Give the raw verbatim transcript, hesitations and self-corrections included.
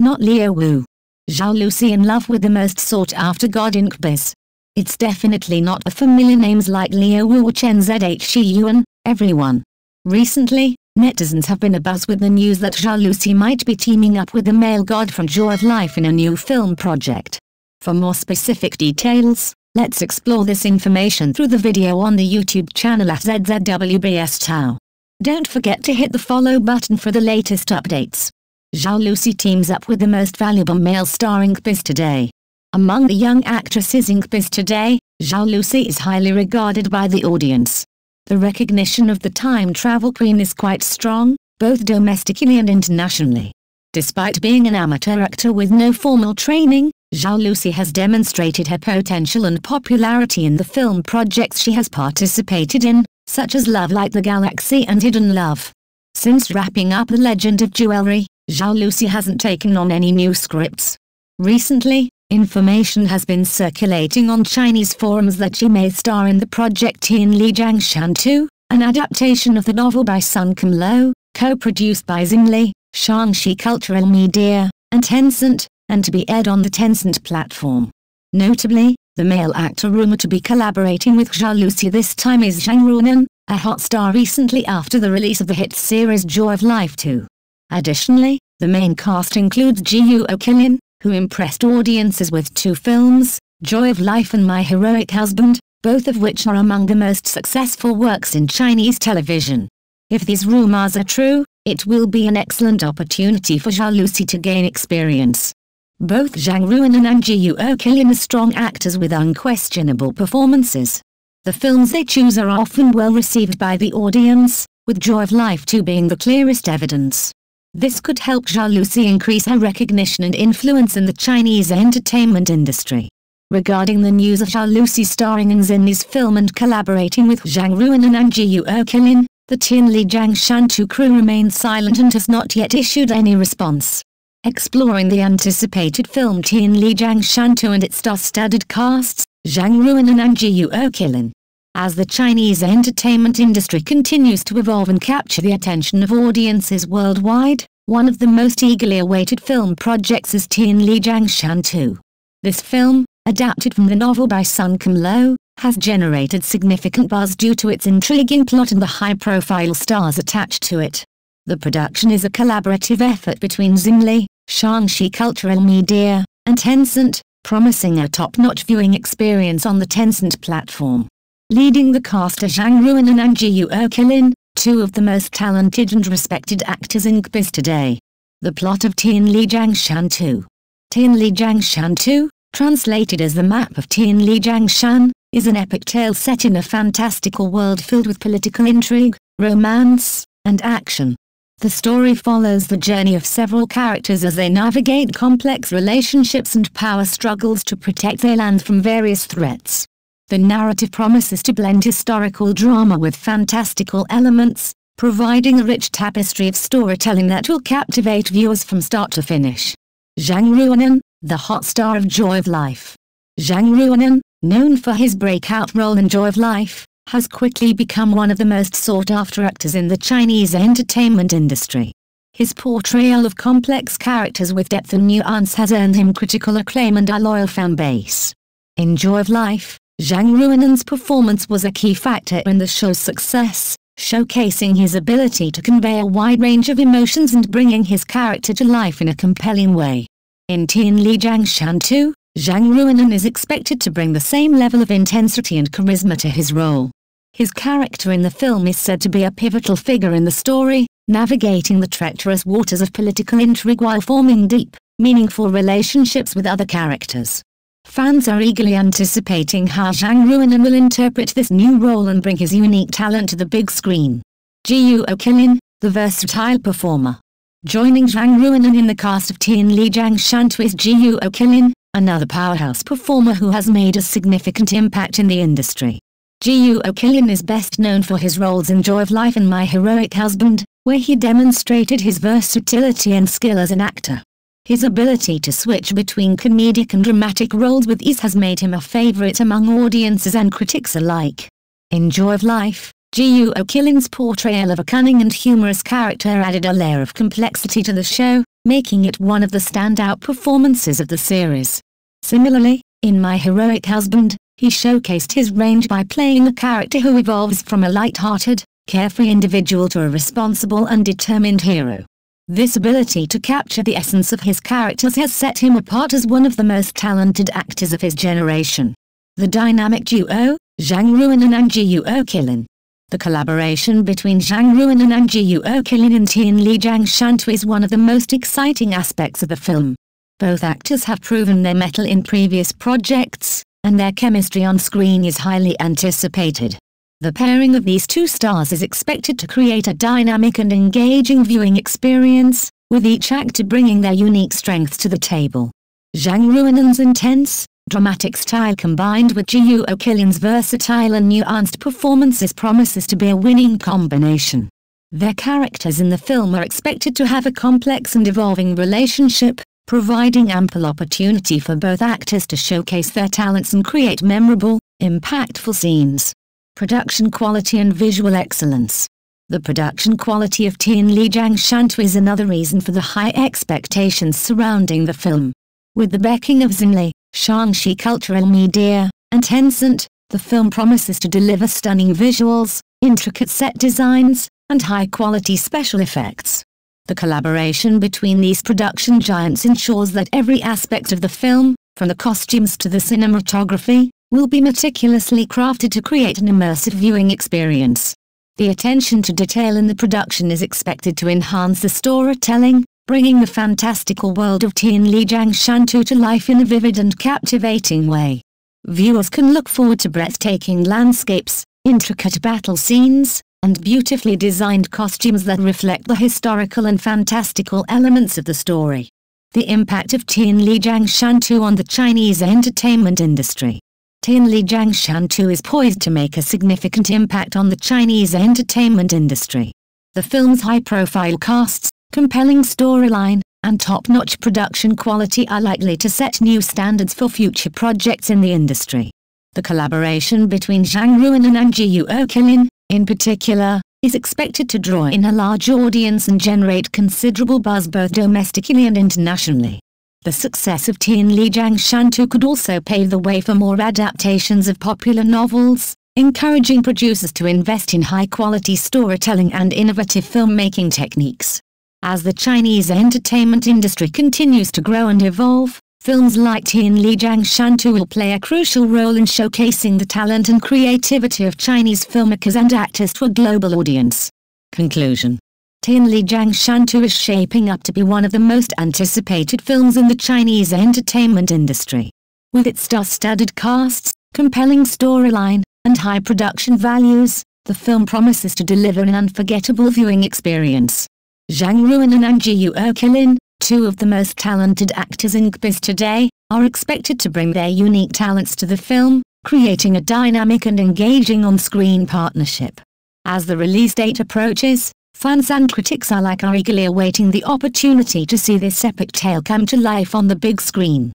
Not Leo Wu. Zhao Lusi in love with the most sought-after god in Cbiz. It's definitely not the familiar names like Leo Wu or Chen Zhe Yuan, everyone. Recently, netizens have been abuzz with the news that Zhao Lusi might be teaming up with the male god from Joy of Life in a new film project. For more specific details, let's explore this information through the video on the YouTube channel at Z Z W B S Thao. Don't forget to hit the follow button for the latest updates. Zhao Lusi teams up with the most valuable male star in Cbiz today. Among the young actresses in Cbiz today, Zhao Lusi is highly regarded by the audience. The recognition of the time travel queen is quite strong, both domestically and internationally. Despite being an amateur actor with no formal training, Zhao Lusi has demonstrated her potential and popularity in the film projects she has participated in, such as Love Like the Galaxy and Hidden Love. Since wrapping up The Legend of Jewelry, Zhao Lusi hasn't taken on any new scripts. Recently, information has been circulating on Chinese forums that she may star in the project Tianli Jiangshan Tu, an adaptation of the novel by Sun Kim Lo, co-produced by Xinli, Shanxi Cultural Media, and Tencent, and to be aired on the Tencent platform. Notably, the male actor rumored to be collaborating with Zhao Lusi this time is Zhang Ruonan, a hot star recently after the release of the hit series Joy of Life two. Additionally, the main cast includes Guo Qilin, who impressed audiences with two films, Joy of Life and My Heroic Husband, both of which are among the most successful works in Chinese television. If these rumors are true, it will be an excellent opportunity for Zhao Lusi to gain experience. Both Zhang Ruonan and Guo Qilin are strong actors with unquestionable performances. The films they choose are often well received by the audience, with Joy of Life two being the clearest evidence. This could help Zhao Lusi increase her recognition and influence in the Chinese entertainment industry. Regarding the news of Zhao Lusi starring in Xinli's film and collaborating with Zhang Ruonan and Guo Qilin, the Tianli Jiangshan Tu crew remains silent and has not yet issued any response. Exploring the anticipated film Tianli Jiangshan Tu and its star-studded casts, Zhang Ruonan and Guo Qilin. As the Chinese entertainment industry continues to evolve and capture the attention of audiences worldwide, one of the most eagerly awaited film projects is Tianli Jiangshan Tu. This film, adapted from the novel by Sun Kim Lo, has generated significant buzz due to its intriguing plot and the high-profile stars attached to it. The production is a collaborative effort between Xinli, Shanxi Cultural Media, and Tencent, promising a top-notch viewing experience on the Tencent platform. Leading the cast are Zhang Ruonan and Guo Qilin, two of the most talented and respected actors in Cbiz today. The plot of Tianli Jiangshan Tu. Tianli Jiangshan Tu, translated as the Map of Tianli Jiangshan, is an epic tale set in a fantastical world filled with political intrigue, romance, and action. The story follows the journey of several characters as they navigate complex relationships and power struggles to protect their land from various threats. The narrative promises to blend historical drama with fantastical elements, providing a rich tapestry of storytelling that will captivate viewers from start to finish. Zhang Ruonan, the hot star of Joy of Life. Zhang Ruonan, known for his breakout role in Joy of Life, has quickly become one of the most sought-after actors in the Chinese entertainment industry. His portrayal of complex characters with depth and nuance has earned him critical acclaim and a loyal fan base. In Joy of Life, Zhang Ruonan's performance was a key factor in the show's success, showcasing his ability to convey a wide range of emotions and bringing his character to life in a compelling way. In Tianli Jiangshan Tu, Zhang Ruonan is expected to bring the same level of intensity and charisma to his role. His character in the film is said to be a pivotal figure in the story, navigating the treacherous waters of political intrigue while forming deep, meaningful relationships with other characters. Fans are eagerly anticipating how Zhang Ruonan will interpret this new role and bring his unique talent to the big screen. Guo Qilin, the versatile performer. Joining Zhang Ruonan in the cast of Tianli Jiangshan Tu is Guo Qilin, another powerhouse performer who has made a significant impact in the industry. Guo Qilin is best known for his roles in Joy of Life and My Heroic Husband, where he demonstrated his versatility and skill as an actor. His ability to switch between comedic and dramatic roles with ease has made him a favorite among audiences and critics alike. In Joy of Life, Guo Qilin's portrayal of a cunning and humorous character added a layer of complexity to the show, making it one of the standout performances of the series. Similarly, in My Heroic Husband, he showcased his range by playing a character who evolves from a light-hearted, carefree individual to a responsible and determined hero. This ability to capture the essence of his characters has set him apart as one of the most talented actors of his generation. The dynamic duo, Zhang Ruonan and Guo Qilin. The collaboration between Zhang Ruonan and Guo Qilin in Tianli Jiangshan Tu is one of the most exciting aspects of the film. Both actors have proven their mettle in previous projects, and their chemistry on screen is highly anticipated. The pairing of these two stars is expected to create a dynamic and engaging viewing experience, with each actor bringing their unique strengths to the table. Zhang Ruonan's intense, dramatic style combined with Guo Qilin's versatile and nuanced performances promises to be a winning combination. Their characters in the film are expected to have a complex and evolving relationship, providing ample opportunity for both actors to showcase their talents and create memorable, impactful scenes. Production quality and visual excellence. The production quality of Tianli Jiangshan Tu is another reason for the high expectations surrounding the film. With the backing of Xinli, Shanxi Cultural Media, and Tencent, the film promises to deliver stunning visuals, intricate set designs, and high-quality special effects. The collaboration between these production giants ensures that every aspect of the film, from the costumes to the cinematography, will be meticulously crafted to create an immersive viewing experience. The attention to detail in the production is expected to enhance the storytelling, bringing the fantastical world of Tianli Jiangshan Tu to life in a vivid and captivating way. Viewers can look forward to breathtaking landscapes, intricate battle scenes, and beautifully designed costumes that reflect the historical and fantastical elements of the story. The impact of Tianli Jiangshan Tu on the Chinese entertainment industry. Tianli Jiangshan Tu is poised to make a significant impact on the Chinese entertainment industry. The film's high-profile casts, compelling storyline, and top-notch production quality are likely to set new standards for future projects in the industry. The collaboration between Zhang Ruonan and Guo Qilin, in particular, is expected to draw in a large audience and generate considerable buzz both domestically and internationally. The success of Tianli Jiangshan Tu could also pave the way for more adaptations of popular novels, encouraging producers to invest in high-quality storytelling and innovative filmmaking techniques. As the Chinese entertainment industry continues to grow and evolve, films like Tianli Jiangshan Tu will play a crucial role in showcasing the talent and creativity of Chinese filmmakers and actors to a global audience. Conclusion. Tianli Jiangshan Tu is shaping up to be one of the most anticipated films in the Chinese entertainment industry. With its star-studded casts, compelling storyline, and high production values, the film promises to deliver an unforgettable viewing experience. Zhang Ruonan and Guo Qilin, two of the most talented actors in Cbiz today, are expected to bring their unique talents to the film, creating a dynamic and engaging on-screen partnership. As the release date approaches, fans and critics alike are eagerly awaiting the opportunity to see this epic tale come to life on the big screen.